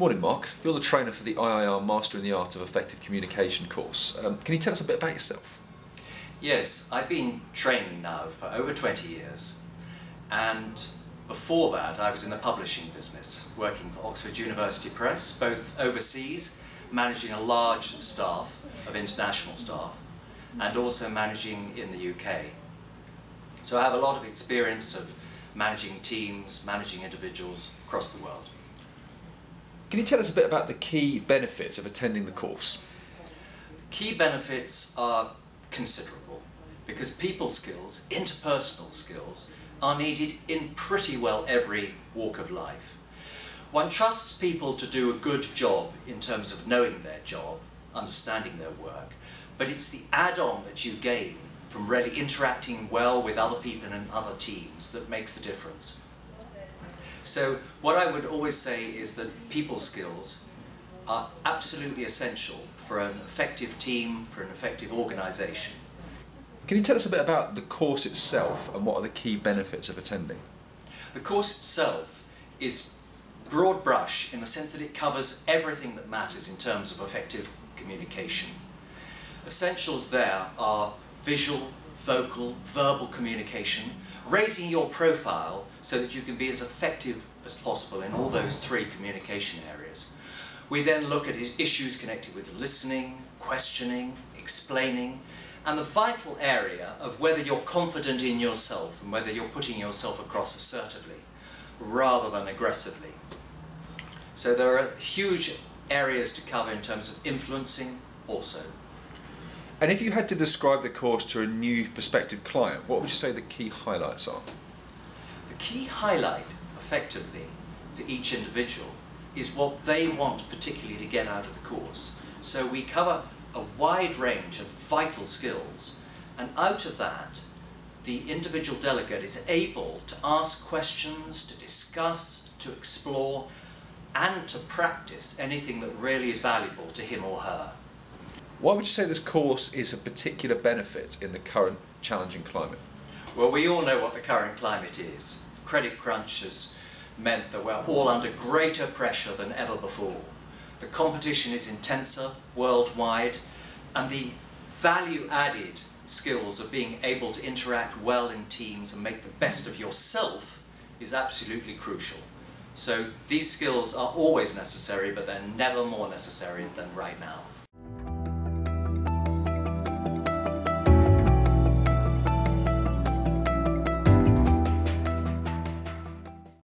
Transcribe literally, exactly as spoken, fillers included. Morning, Mark. You're the trainer for the I I R Master in the Art of Effective Communication course. Um, can you tell us a bit about yourself? Yes, I've been training now for over twenty years, and before that I was in the publishing business, working for Oxford University Press, both overseas, managing a large staff of international staff, and also managing in the U K. So I have a lot of experience of managing teams, managing individuals across the world. Can you tell us a bit about the key benefits of attending the course? Key benefits are considerable because people skills, interpersonal skills, are needed in pretty well every walk of life. One trusts people to do a good job in terms of knowing their job, understanding their work, but it's the add-on that you gain from really interacting well with other people and other teams that makes the difference. So what I would always say is that people skills are absolutely essential for an effective team, for an effective organisation. Can you tell us a bit about the course itself and what are the key benefits of attending? The course itself is broad brush in the sense that it covers everything that matters in terms of effective communication. Essentials there are visual, vocal, verbal communication, raising your profile so that you can be as effective as possible in all those three communication areas. We then look at issues connected with listening, questioning, explaining, and the vital area of whether you're confident in yourself and whether you're putting yourself across assertively rather than aggressively. So there are huge areas to cover in terms of influencing also. And if you had to describe the course to a new prospective client, what would you say the key highlights are? The key highlight, effectively, for each individual is what they want particularly to get out of the course. So we cover a wide range of vital skills, and out of that, the individual delegate is able to ask questions, to discuss, to explore, and to practice anything that really is valuable to him or her. Why would you say this course is a particular benefit in the current challenging climate? Well, we all know what the current climate is. Credit crunch has meant that we're all under greater pressure than ever before. The competition is intenser worldwide, and the value-added skills of being able to interact well in teams and make the best of yourself is absolutely crucial. So these skills are always necessary, but they're never more necessary than right now.